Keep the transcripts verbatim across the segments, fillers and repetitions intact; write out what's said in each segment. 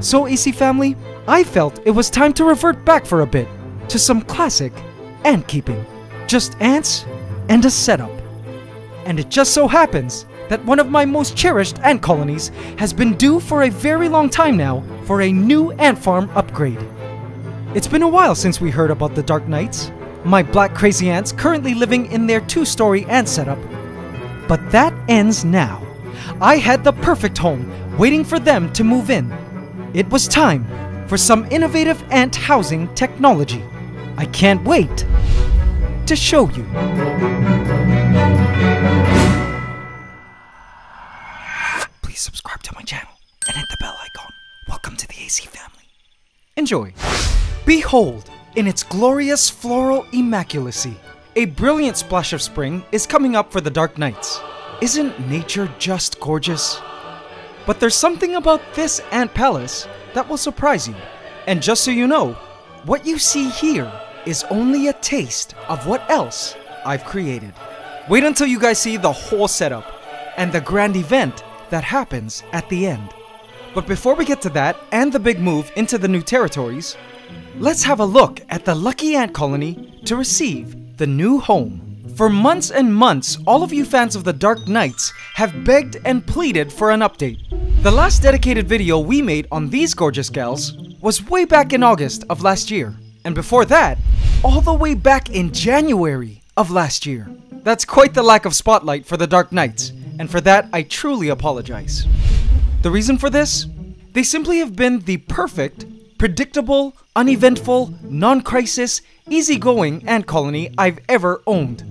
So A C Family, I felt it was time to revert back for a bit to some classic ant keeping. Just ants and a setup. And it just so happens that one of my most cherished ant colonies has been due for a very long time now for a new ant farm upgrade. It's been a while since we heard about the Dark Knights, my black crazy ants currently living in their two-story ant setup. But that ends now. I had the perfect home waiting for them to move in. It was time for some innovative ant housing technology. I can't wait to show you. Please subscribe to my channel and hit the bell icon. Welcome to the A C Family. Enjoy. Behold, in its glorious floral immaculacy, a brilliant splash of spring is coming up for the Dark Knights. Isn't nature just gorgeous? But there's something about this ant palace that will surprise you. And just so you know, what you see here is only a taste of what else I've created. Wait until you guys see the whole setup and the grand event that happens at the end. But before we get to that and the big move into the new territories, let's have a look at the lucky ant colony to receive the new home. For months and months, all of you fans of the Dark Knights have begged and pleaded for an update. The last dedicated video we made on these gorgeous gals was way back in August of last year. And before that, all the way back in January of last year. That's quite the lack of spotlight for the Dark Knights, and for that I truly apologize. The reason for this? They simply have been the perfect, predictable, uneventful, non-crisis, easygoing ant colony I've ever owned.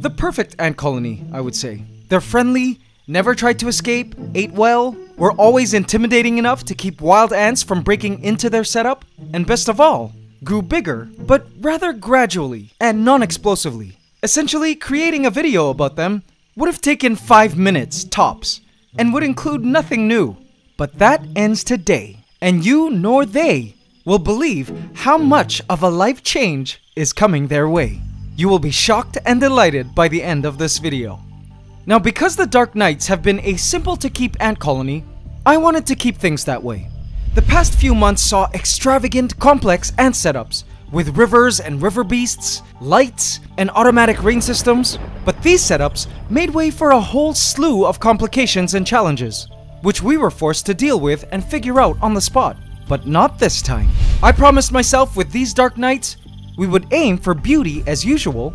The perfect ant colony, I would say. They're friendly, never tried to escape, ate well, were always intimidating enough to keep wild ants from breaking into their setup, and best of all, grew bigger, but rather gradually and non-explosively. Essentially, creating a video about them would have taken five minutes tops, and would include nothing new. But that ends today, and you nor they will believe how much of a life change is coming their way. You will be shocked and delighted by the end of this video. Now, because the Dark Knights have been a simple to keep ant colony, I wanted to keep things that way. The past few months saw extravagant, complex ant setups with rivers and river beasts, lights, and automatic rain systems, but these setups made way for a whole slew of complications and challenges, which we were forced to deal with and figure out on the spot. But not this time. I promised myself with these Dark Knights, we would aim for beauty as usual,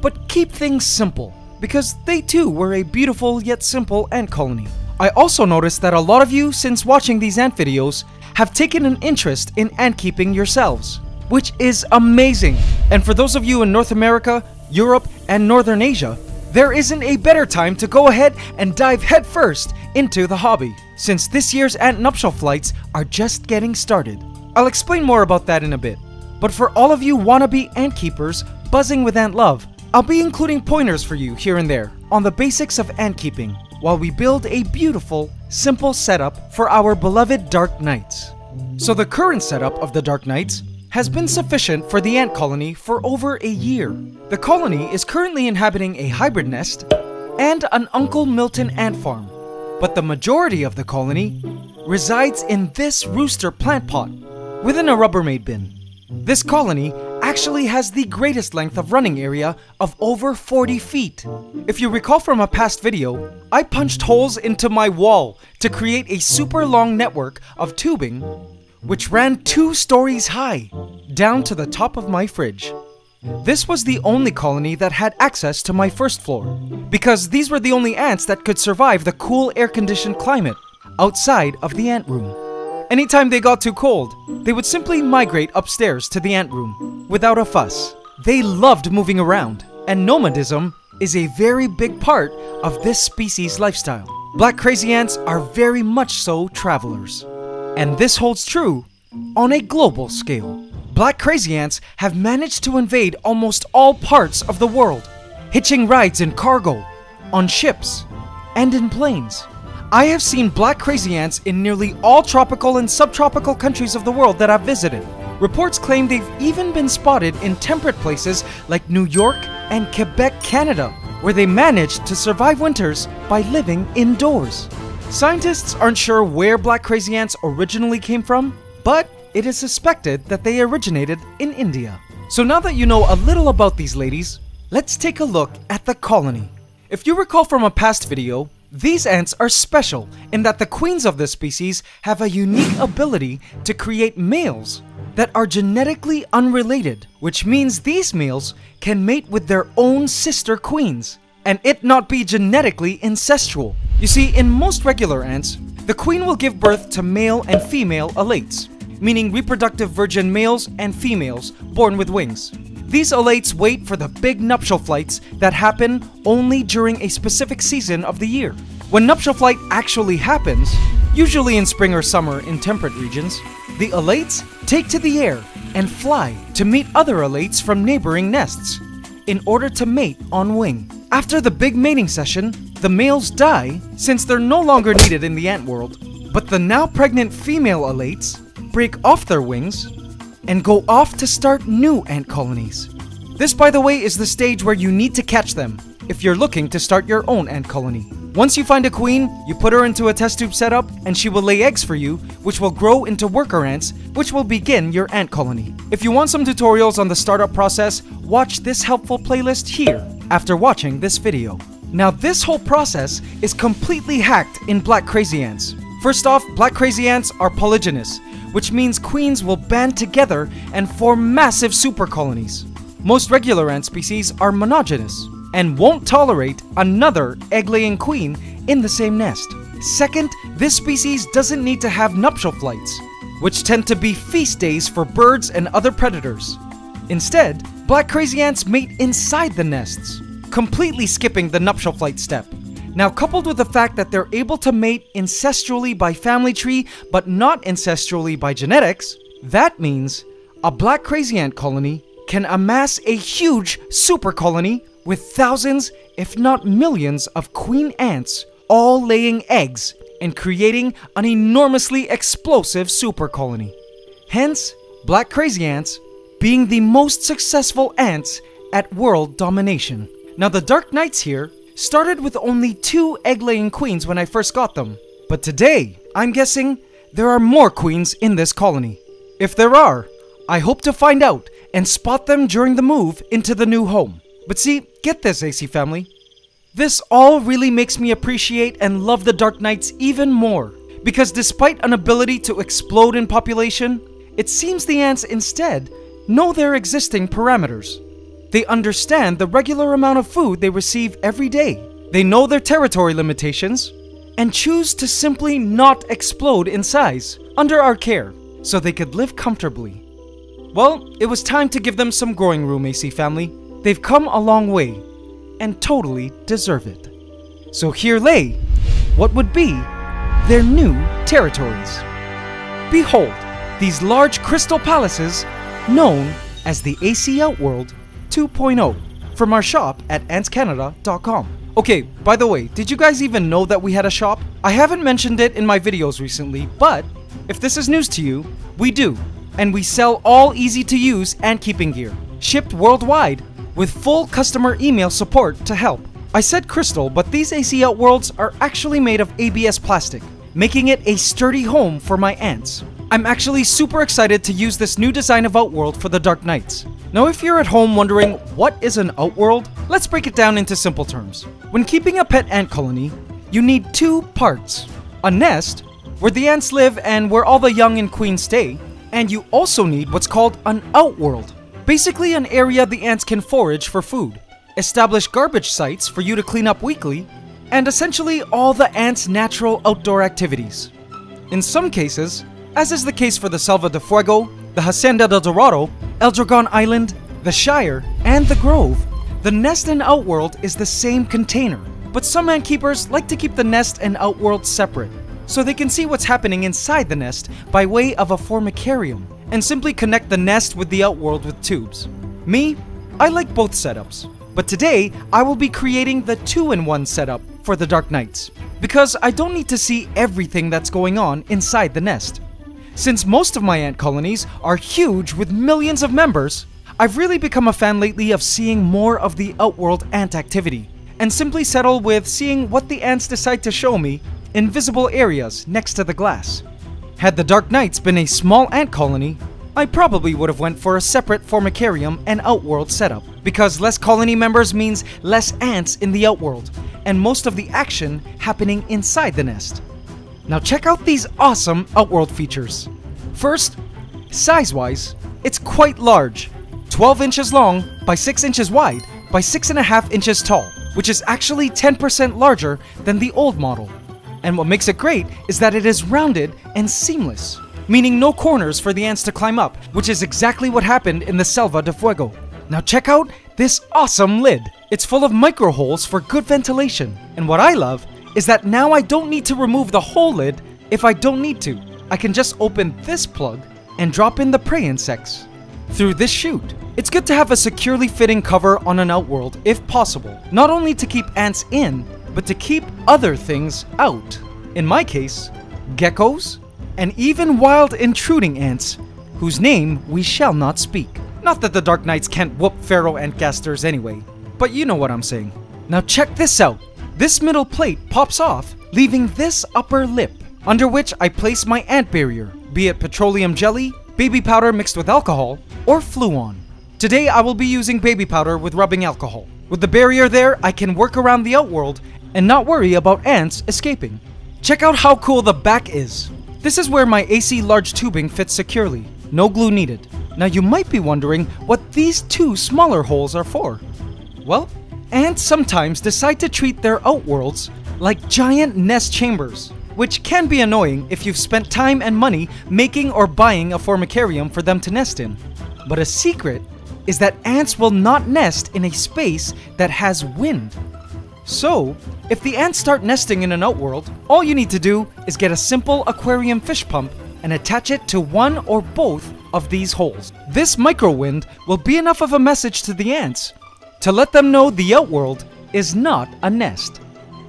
but keep things simple, because they too were a beautiful yet simple ant colony. I also noticed that a lot of you, since watching these ant videos, have taken an interest in ant keeping yourselves, which is amazing. And for those of you in North America, Europe, and Northern Asia, there isn't a better time to go ahead and dive headfirst into the hobby, since this year's ant nuptial flights are just getting started. I'll explain more about that in a bit. But for all of you wannabe ant keepers buzzing with ant love, I'll be including pointers for you here and there on the basics of ant keeping, while we build a beautiful, simple setup for our beloved Dark Knights. So the current setup of the Dark Knights has been sufficient for the ant colony for over a year. The colony is currently inhabiting a hybrid nest and an Uncle Milton ant farm, but the majority of the colony resides in this rooster plant pot within a Rubbermaid bin. This colony actually has the greatest length of running area of over forty feet. If you recall from a past video, I punched holes into my wall to create a super long network of tubing which ran two stories high, down to the top of my fridge. This was the only colony that had access to my first floor, because these were the only ants that could survive the cool air-conditioned climate outside of the ant room. Anytime they got too cold, they would simply migrate upstairs to the ant room without a fuss. They loved moving around, and nomadism is a very big part of this species' lifestyle. Black crazy ants are very much so travelers, and this holds true on a global scale. Black crazy ants have managed to invade almost all parts of the world, hitching rides in cargo, on ships, and in planes. I have seen black crazy ants in nearly all tropical and subtropical countries of the world that I've visited. Reports claim they've even been spotted in temperate places like New York and Quebec, Canada, where they managed to survive winters by living indoors. Scientists aren't sure where black crazy ants originally came from, but it is suspected that they originated in India. So now that you know a little about these ladies, let's take a look at the colony. If you recall from a past video, these ants are special in that the queens of this species have a unique ability to create males that are genetically unrelated, which means these males can mate with their own sister queens and it not be genetically incestual. You see, in most regular ants, the queen will give birth to male and female alates, meaning reproductive virgin males and females born with wings. These alates wait for the big nuptial flights that happen only during a specific season of the year. When nuptial flight actually happens, usually in spring or summer in temperate regions, the alates take to the air and fly to meet other alates from neighboring nests in order to mate on wing. After the big mating session, the males die since they're no longer needed in the ant world, but the now pregnant female alates break off their wings and go off to start new ant colonies. This, by the way, is the stage where you need to catch them if you're looking to start your own ant colony. Once you find a queen, you put her into a test tube setup and she will lay eggs for you, which will grow into worker ants, which will begin your ant colony. If you want some tutorials on the startup process, watch this helpful playlist here after watching this video. Now this whole process is completely hacked in black crazy ants. First off, black crazy ants are polygynous, which means queens will band together and form massive super colonies. Most regular ant species are monogynous and won't tolerate another egg-laying queen in the same nest. Second, this species doesn't need to have nuptial flights, which tend to be feast days for birds and other predators. Instead, black crazy ants mate inside the nests, completely skipping the nuptial flight step. Now, coupled with the fact that they're able to mate incestually by family tree, but not incestually by genetics, that means a black crazy ant colony can amass a huge super colony with thousands, if not millions, of queen ants all laying eggs and creating an enormously explosive super colony. Hence, black crazy ants being the most successful ants at world domination. Now, the Dark Knights here started with only two egg-laying queens when I first got them. But today, I'm guessing there are more queens in this colony. If there are, I hope to find out and spot them during the move into the new home. But see, get this, A C family. This all really makes me appreciate and love the Dark Knights even more, because despite an ability to explode in population, it seems the ants instead know their existing parameters. They understand the regular amount of food they receive every day. They know their territory limitations and choose to simply not explode in size under our care so they could live comfortably. Well, it was time to give them some growing room, A C family. They've come a long way and totally deserve it. So here lay what would be their new territories. Behold, these large crystal palaces known as the A C Outworld two point oh from our shop at Ants Canada dot com. Okay, by the way, did you guys even know that we had a shop? I haven't mentioned it in my videos recently, but if this is news to you, we do. And we sell all easy-to-use ant keeping gear, shipped worldwide, with full customer email support to help. I said crystal, but these A C Outworlds are actually made of A B S plastic, making it a sturdy home for my ants. I'm actually super excited to use this new design of Outworld for the Dark Knights. Now if you're at home wondering what is an Outworld, let's break it down into simple terms. When keeping a pet ant colony, you need two parts. A nest, where the ants live and where all the young and queens stay, and you also need what's called an Outworld. Basically an area the ants can forage for food, establish garbage sites for you to clean up weekly, and essentially all the ants' natural outdoor activities. In some cases, as is the case for the Selva de Fuego, the Hacienda del Dorado, El Dragon Island, the Shire, and the Grove, the nest and outworld is the same container, but some ant keepers like to keep the nest and outworld separate, so they can see what's happening inside the nest by way of a formicarium, and simply connect the nest with the outworld with tubes. Me, I like both setups, but today I will be creating the two in one setup for the Dark Knights, because I don't need to see everything that's going on inside the nest. Since most of my ant colonies are huge with millions of members, I've really become a fan lately of seeing more of the Outworld ant activity, and simply settle with seeing what the ants decide to show me invisible areas next to the glass. Had the Dark Knights been a small ant colony, I probably would have went for a separate formicarium and outworld setup, because less colony members means less ants in the outworld, and most of the action happening inside the nest. Now check out these awesome outworld features. First, size-wise, it's quite large, twelve inches long by six inches wide by six and a half inches tall, which is actually ten percent larger than the old model. And what makes it great is that it is rounded and seamless, meaning no corners for the ants to climb up, which is exactly what happened in the Selva de Fuego. Now check out this awesome lid. It's full of micro holes for good ventilation, and what I love is that now I don't need to remove the whole lid if I don't need to. I can just open this plug and drop in the prey insects through this chute. It's good to have a securely fitting cover on an outworld if possible, not only to keep ants in, but to keep other things out. In my case, geckos, and even wild intruding ants, whose name we shall not speak. Not that the Dark Knights can't whoop Pharaoh Ant casters anyway, but you know what I'm saying. Now check this out. This middle plate pops off, leaving this upper lip, under which I place my ant barrier, be it petroleum jelly, baby powder mixed with alcohol, or Fluon. Today I will be using baby powder with rubbing alcohol. With the barrier there, I can work around the outworld and not worry about ants escaping. Check out how cool the back is. This is where my A C large tubing fits securely, no glue needed. Now you might be wondering what these two smaller holes are for. Well, ants sometimes decide to treat their outworlds like giant nest chambers, which can be annoying if you've spent time and money making or buying a formicarium for them to nest in. But a secret is that ants will not nest in a space that has wind. So, if the ants start nesting in an outworld, all you need to do is get a simple aquarium fish pump and attach it to one or both of these holes. This microwind will be enough of a message to the ants to let them know the outworld is not a nest.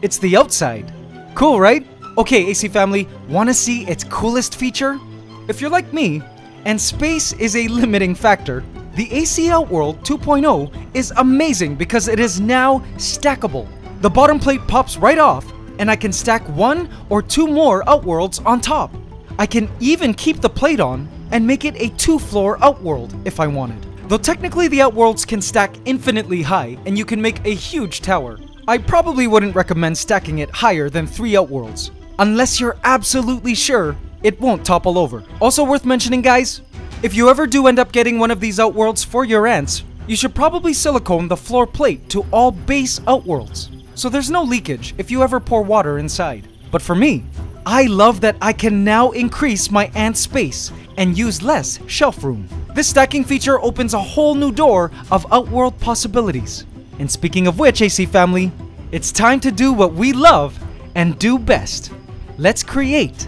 It's the outside. Cool, right? Okay, A C family, wanna see its coolest feature? If you're like me, and space is a limiting factor, the A C Outworld two point oh is amazing because it is now stackable. The bottom plate pops right off, and I can stack one or two more outworlds on top. I can even keep the plate on and make it a two-floor outworld if I wanted. Though technically the outworlds can stack infinitely high, and you can make a huge tower. I probably wouldn't recommend stacking it higher than three outworlds, unless you're absolutely sure it won't topple over. Also worth mentioning, guys, if you ever do end up getting one of these outworlds for your ants, you should probably silicone the floor plate to all base outworlds, so there's no leakage if you ever pour water inside. But for me, I love that I can now increase my ant space and use less shelf room. This stacking feature opens a whole new door of outworld possibilities. And speaking of which, A C family, it's time to do what we love and do best. Let's create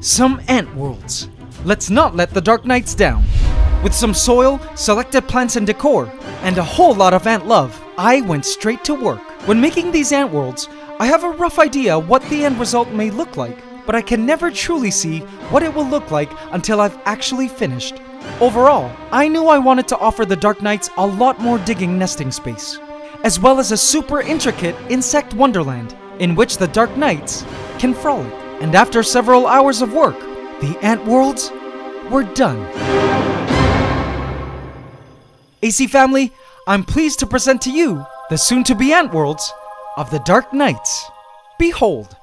some ant worlds. Let's not let the Dark Knights down. With some soil, selected plants and decor, and a whole lot of ant love, I went straight to work. When making these ant worlds, I have a rough idea what the end result may look like, but I can never truly see what it will look like until I've actually finished. Overall, I knew I wanted to offer the Dark Knights a lot more digging nesting space, as well as a super intricate insect wonderland in which the Dark Knights can frolic. And after several hours of work, the ant worlds were done. A C family, I'm pleased to present to you the soon-to-be ant worlds of the Dark Knights. Behold,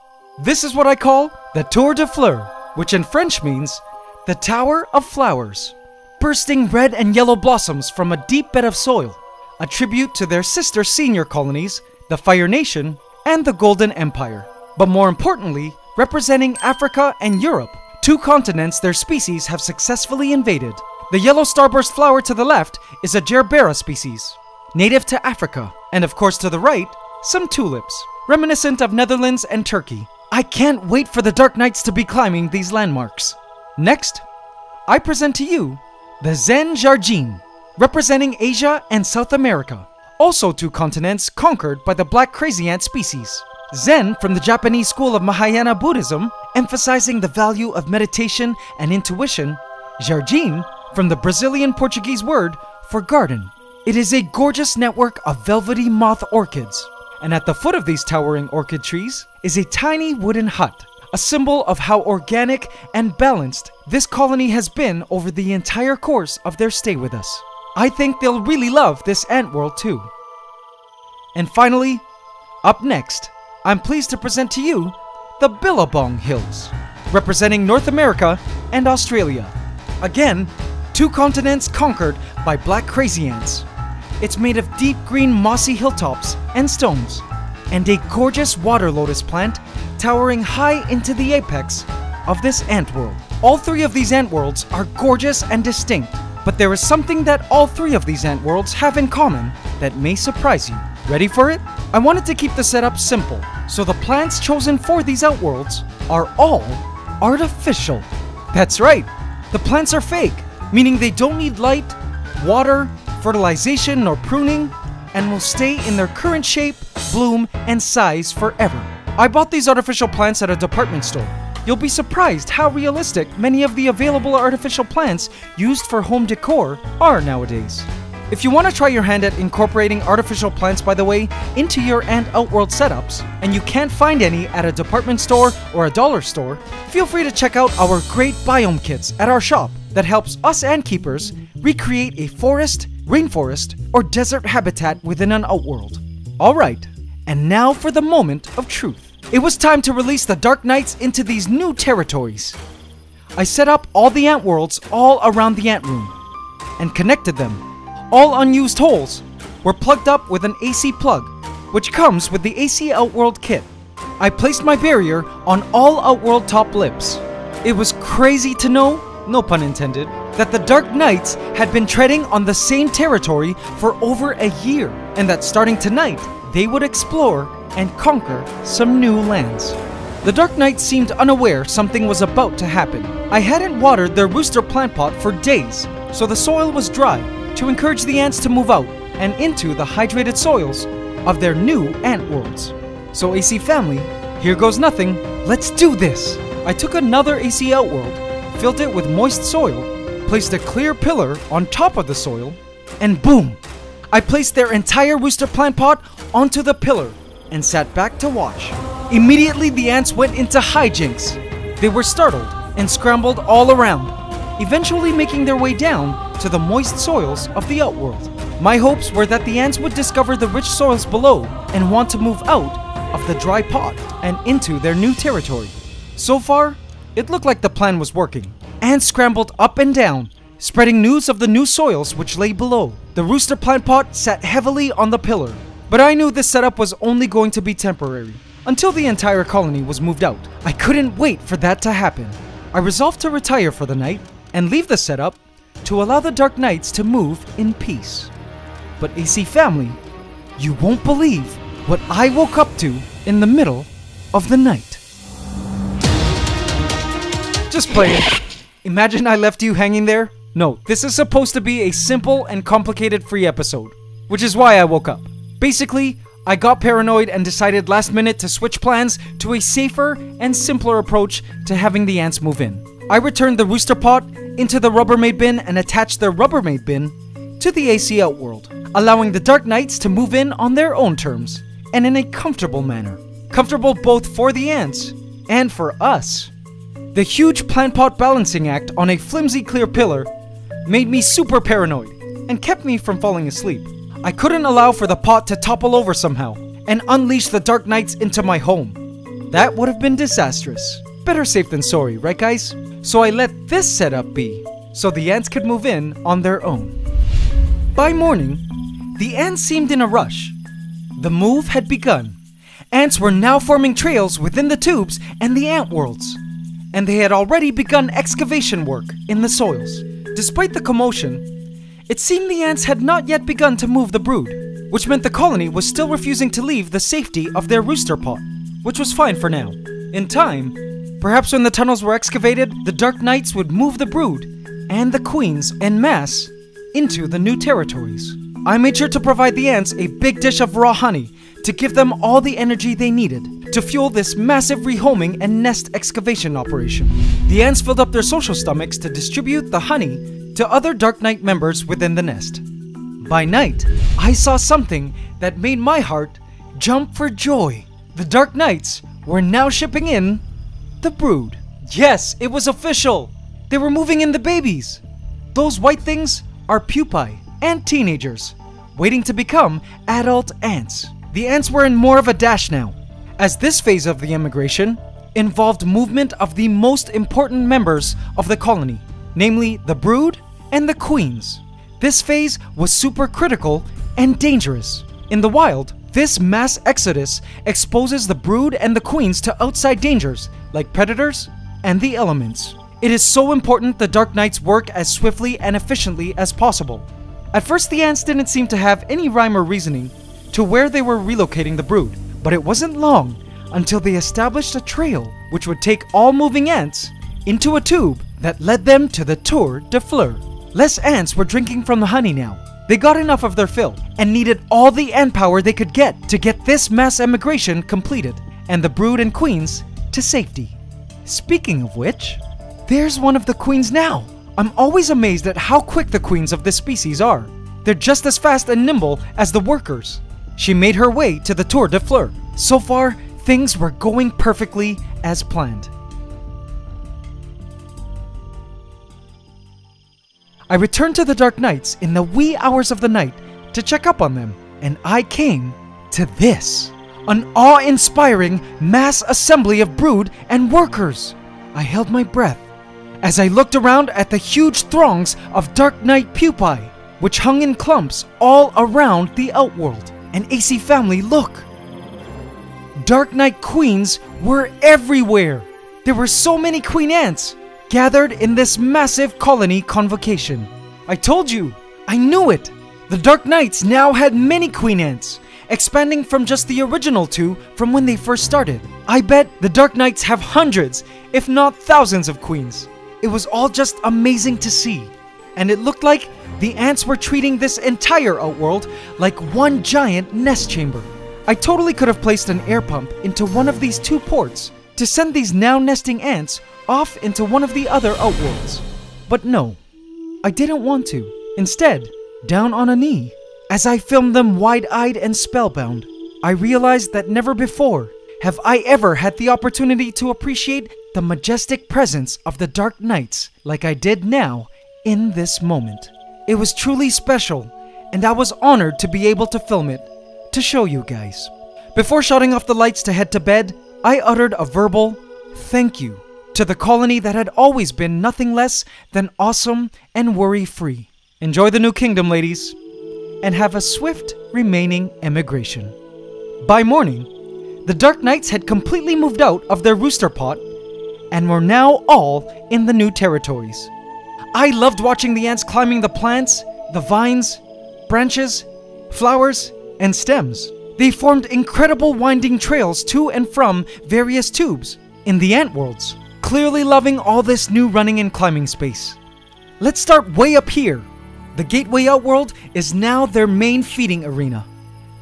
this is what I call the Tour de Fleur, which in French means the Tower of Flowers, bursting red and yellow blossoms from a deep bed of soil, a tribute to their sister senior colonies, the Fire Nation and the Golden Empire, but more importantly, representing Africa and Europe, two continents their species have successfully invaded. The yellow starburst flower to the left is a Gerbera species, native to Africa, and of course to the right, some tulips, reminiscent of Netherlands and Turkey. I can't wait for the Dark Knights to be climbing these landmarks. Next, I present to you the Zen Jardim, representing Asia and South America, also two continents conquered by the black crazy ant species. Zen from the Japanese school of Mahayana Buddhism, emphasizing the value of meditation and intuition. Jardim from the Brazilian Portuguese word for garden. It is a gorgeous network of velvety moth orchids. And at the foot of these towering orchid trees is a tiny wooden hut a symbol of how organic and balanced this colony has been over the entire course of their stay with us. I think they'll really love this ant world too. And finally, up next, I'm pleased to present to you the Billabong Hills, representing North America and Australia. Again, two continents conquered by black crazy ants. It's made of deep green mossy hilltops and stones, and a gorgeous water lotus plant towering high into the apex of this ant world. All three of these ant worlds are gorgeous and distinct, but there is something that all three of these ant worlds have in common that may surprise you. Ready for it? I wanted to keep the setup simple, so the plants chosen for these outworlds are all artificial. That's right, the plants are fake, meaning they don't need light, water, fertilization, or pruning, and will stay in their current shape, bloom, and size forever. I bought these artificial plants at a department store. You'll be surprised how realistic many of the available artificial plants used for home decor are nowadays. If you want to try your hand at incorporating artificial plants, by the way, into your ant outworld setups, and you can't find any at a department store or a dollar store, feel free to check out our great biome kits at our shop that helps us ant keepers recreate a forest, rainforest, or desert habitat within an outworld. Alright, and now for the moment of truth. It was time to release the Dark Knights into these new territories. I set up all the ant worlds all around the ant room and connected them. All unused holes were plugged up with an A C plug, which comes with the A C Outworld kit. I placed my barrier on all Outworld top lips. It was crazy to know, no pun intended, that the Dark Knights had been treading on the same territory for over a year, and that starting tonight, they would explore and conquer some new lands. The Dark Knights seemed unaware something was about to happen. I hadn't watered their rooster plant pot for days, so the soil was dry, to encourage the ants to move out and into the hydrated soils of their new ant worlds. So A C Family, here goes nothing, let's do this! I took another A C outworld, filled it with moist soil, placed a clear pillar on top of the soil, and boom! I placed their entire rooster plant pot onto the pillar and sat back to watch. Immediately the ants went into hijinks. They were startled and scrambled all around, eventually making their way down to the moist soils of the outworld. My hopes were that the ants would discover the rich soils below and want to move out of the dry pot and into their new territory. So far, it looked like the plan was working. Ants scrambled up and down, spreading news of the new soils which lay below. The rooster plant pot sat heavily on the pillar, but I knew this setup was only going to be temporary, until the entire colony was moved out. I couldn't wait for that to happen. I resolved to retire for the night and leave the setup to allow the Dark Knights to move in peace. But A C Family, you won't believe what I woke up to in the middle of the night. Just playing. Imagine I left you hanging there? No, this is supposed to be a simple and complicated free episode, which is why I woke up. Basically, I got paranoid and decided last minute to switch plans to a safer and simpler approach to having the ants move in. I returned the rooster pot into the Rubbermaid bin and attached their Rubbermaid bin to the A C Outworld, allowing the Dark Knights to move in on their own terms and in a comfortable manner. Comfortable both for the ants and for us. The huge plant pot balancing act on a flimsy clear pillar made me super paranoid and kept me from falling asleep. I couldn't allow for the pot to topple over somehow and unleash the Dark Knights into my home. That would have been disastrous. Better safe than sorry, right guys? So I let this setup be, so the ants could move in on their own. By morning, the ants seemed in a rush. The move had begun. Ants were now forming trails within the tubes and the ant worlds, and they had already begun excavation work in the soils. Despite the commotion, it seemed the ants had not yet begun to move the brood, which meant the colony was still refusing to leave the safety of their rooster pot, which was fine for now. In time, perhaps when the tunnels were excavated, the Dark Knights would move the brood and the queens en masse into the new territories. I made sure to provide the ants a big dish of raw honey to give them all the energy they needed to fuel this massive rehoming and nest excavation operation. The ants filled up their social stomachs to distribute the honey to other Dark Knight members within the nest. By night, I saw something that made my heart jump for joy. The Dark Knights were now shipping in The brood. Yes, it was official. They were moving in the babies. Those white things are pupae and teenagers, waiting to become adult ants. The ants were in more of a dash now, as this phase of the immigration involved movement of the most important members of the colony, namely the brood and the queens. This phase was super critical and dangerous. In the wild, this mass exodus exposes the brood and the queens to outside dangers like predators and the elements. It is so important the Dark Knights work as swiftly and efficiently as possible. At first, the ants didn't seem to have any rhyme or reasoning to where they were relocating the brood, but it wasn't long until they established a trail which would take all moving ants into a tube that led them to the Tour de Fleur. Less ants were drinking from the honey now. They got enough of their fill and needed all the ant power they could get to get this mass emigration completed and the brood and queens to safety. Speaking of which, there's one of the queens now. I'm always amazed at how quick the queens of this species are. They're just as fast and nimble as the workers. She made her way to the Tour de Fleur. So far, things were going perfectly as planned. I returned to the Dark Knights in the wee hours of the night to check up on them, and I came to this. An awe-inspiring mass assembly of brood and workers. I held my breath as I looked around at the huge throngs of Dark Knight pupae, which hung in clumps all around the Outworld. And A C Family, look! Dark Knight queens were everywhere! There were so many queen ants gathered in this massive colony convocation. I told you! I knew it! The Dark Knights now had many queen ants, expanding from just the original two from when they first started. I bet the Dark Knights have hundreds, if not thousands of queens. It was all just amazing to see. And it looked like the ants were treating this entire Outworld like one giant nest chamber. I totally could have placed an air pump into one of these two ports to send these now nesting ants off into one of the other Outworlds. But no, I didn't want to. Instead, down on a knee, as I filmed them wide-eyed and spellbound, I realized that never before have I ever had the opportunity to appreciate the majestic presence of the Dark Knights like I did now in this moment. It was truly special, and I was honored to be able to film it to show you guys. Before shutting off the lights to head to bed, I uttered a verbal thank you to the colony that had always been nothing less than awesome and worry-free. Enjoy the new kingdom, ladies, and have a swift remaining emigration. By morning, the Dark Knights had completely moved out of their rooster pot and were now all in the new territories. I loved watching the ants climbing the plants, the vines, branches, flowers, and stems. They formed incredible winding trails to and from various tubes in the ant worlds, clearly loving all this new running and climbing space. Let's start way up here. The Gateway Outworld is now their main feeding arena.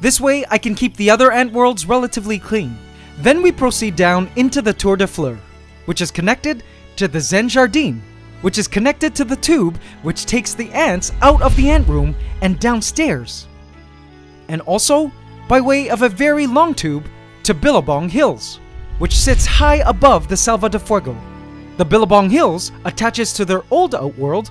This way I can keep the other ant worlds relatively clean. Then we proceed down into the Tour de Fleur, which is connected to the Zen Jardim, which is connected to the tube which takes the ants out of the ant room and downstairs, and also by way of a very long tube to Billabong Hills, which sits high above the Selva de Fuego. The Billabong Hills attaches to their old Outworld,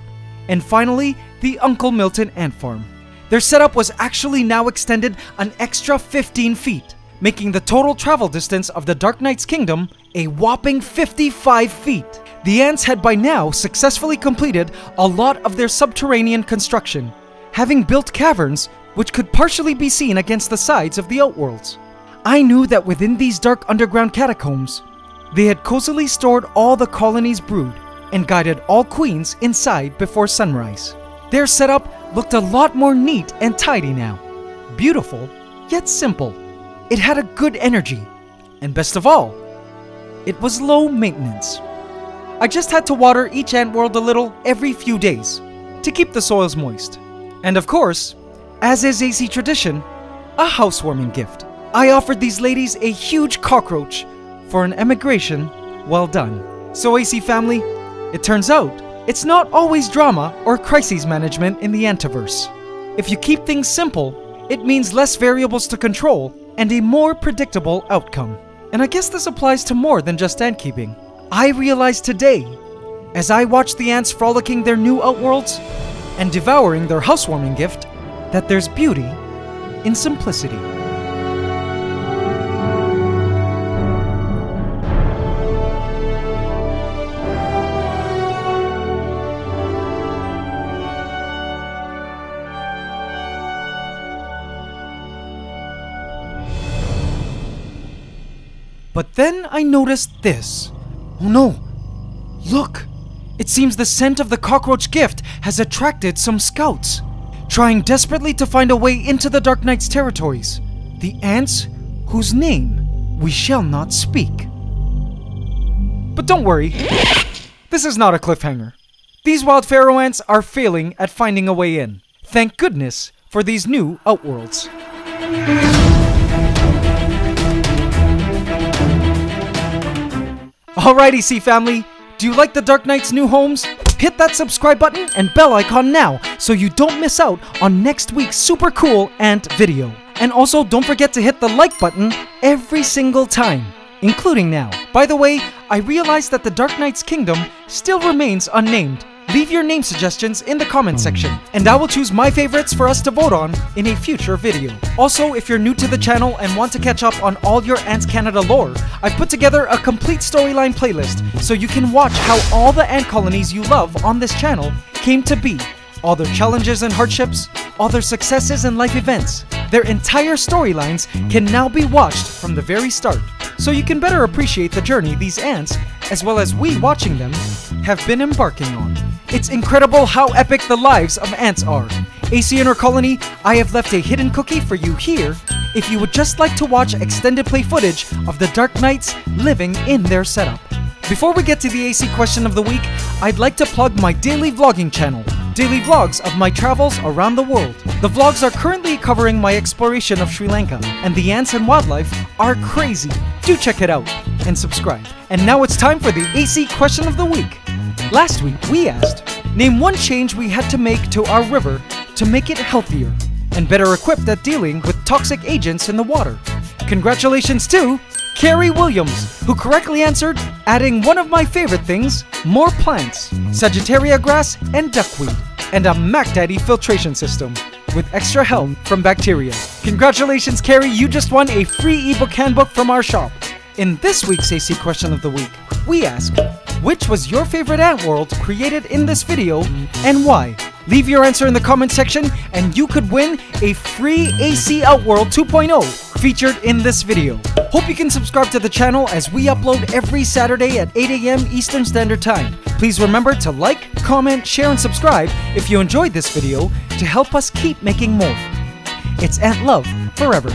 and finally the Uncle Milton ant farm. Their setup was actually now extended an extra fifteen feet, making the total travel distance of the Dark Knight's kingdom a whopping fifty-five feet. The ants had by now successfully completed a lot of their subterranean construction, having built caverns which could partially be seen against the sides of the Outworlds. I knew that within these dark underground catacombs, they had cozily stored all the colony's brood and guided all queens inside before sunrise. Their setup looked a lot more neat and tidy now. Beautiful, yet simple. It had a good energy, and best of all, it was low maintenance. I just had to water each ant world a little every few days to keep the soils moist. And of course, as is A C tradition, a housewarming gift. I offered these ladies a huge cockroach for an emigration well done. So A C Family, it turns out it's not always drama or crises management in the antiverse. If you keep things simple, it means less variables to control and a more predictable outcome. And I guess this applies to more than just ant keeping. I realized today, as I watched the ants frolicking their new outworlds and devouring their housewarming gift, that there's beauty in simplicity. But then I noticed this. Oh no! Look! It seems the scent of the cockroach gift has attracted some scouts, trying desperately to find a way into the Dark Knight's territories. The ants, whose name we shall not speak. But don't worry, this is not a cliffhanger. These wild pharaoh ants are failing at finding a way in. Thank goodness for these new outworlds. Alright, A C Family, do you like the Dark Knight's new homes? Hit that subscribe button and bell icon now so you don't miss out on next week's super cool ant video. And also don't forget to hit the like button every single time, including now. By the way, I realized that the Dark Knight's kingdom still remains unnamed. Leave your name suggestions in the comment section, and I will choose my favorites for us to vote on in a future video. Also, if you're new to the channel and want to catch up on all your Ants Canada lore, I've put together a complete storyline playlist so you can watch how all the ant colonies you love on this channel came to be. All their challenges and hardships, all their successes and life events, their entire storylines can now be watched from the very start, so you can better appreciate the journey these ants, as well as we watching them, have been embarking on. It's incredible how epic the lives of ants are. A C and her colony, I have left a hidden cookie for you here if you would just like to watch extended play footage of the Dark Knights living in their setup. Before we get to the A C question of the week, I'd like to plug my daily vlogging channel, daily vlogs of my travels around the world. The vlogs are currently covering my exploration of Sri Lanka, and the ants and wildlife are crazy. Do check it out and subscribe. And now it's time for the A C question of the week. Last week, we asked, name one change we had to make to our river to make it healthier and better equipped at dealing with toxic agents in the water. Congratulations to Carrie Williams, who correctly answered, adding one of my favorite things, more plants, sagittaria grass and duckweed, and a MacDaddy filtration system with extra help from bacteria. Congratulations, Carrie, you just won a free ebook handbook from our shop. In this week's A C question of the week, we asked, which was your favorite ant world created in this video and why? Leave your answer in the comment section and you could win a free A C Outworld two point oh featured in this video. Hope you can subscribe to the channel as we upload every Saturday at eight A M Eastern Standard Time. Please remember to like, comment, share, and subscribe if you enjoyed this video to help us keep making more. It's ant love forever.